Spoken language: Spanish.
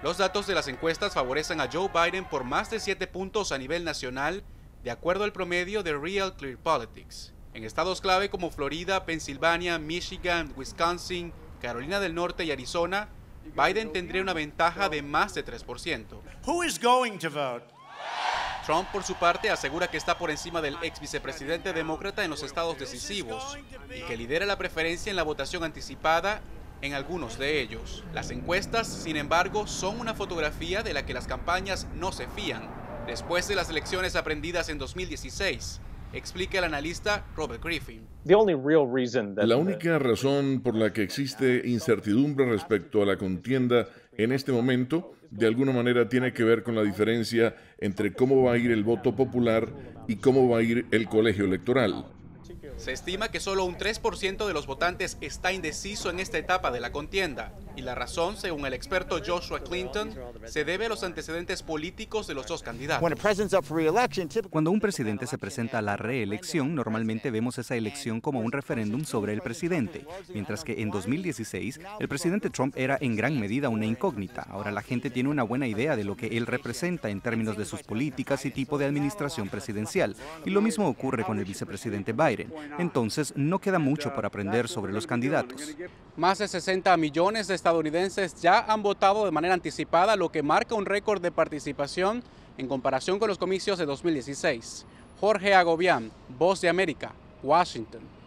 Los datos de las encuestas favorecen a Joe Biden por más de 7 puntos a nivel nacional, de acuerdo al promedio de Real Clear Politics. En estados clave como Florida, Pensilvania, Michigan, Wisconsin, Carolina del Norte y Arizona, Biden tendría una ventaja de más de 3%. Trump, por su parte, asegura que está por encima del ex vicepresidente demócrata en los estados decisivos y que lidera la preferencia en la votación anticipada en algunos de ellos. Las encuestas, sin embargo, son una fotografía de la que las campañas no se fían. Después de las elecciones aprendidas en 2016, explica el analista Robert Griffin. La única razón por la que existe incertidumbre respecto a la contienda en este momento, de alguna manera, tiene que ver con la diferencia entre cómo va a ir el voto popular y cómo va a ir el colegio electoral. Se estima que solo un 3% de los votantes está indeciso en esta etapa de la contienda, y la razón, según el experto Joshua Clinton, se debe a los antecedentes políticos de los dos candidatos. Cuando un presidente se presenta a la reelección, normalmente vemos esa elección como un referéndum sobre el presidente, mientras que en 2016 el presidente Trump era en gran medida una incógnita. Ahora la gente tiene una buena idea de lo que él representa en términos de sus políticas y tipo de administración presidencial, y lo mismo ocurre con el vicepresidente Biden. Entonces, no queda mucho para aprender sobre los candidatos. Más de 60 millones de estadounidenses ya han votado de manera anticipada, lo que marca un récord de participación en comparación con los comicios de 2016. Jorge Agobián, Voz de América, Washington.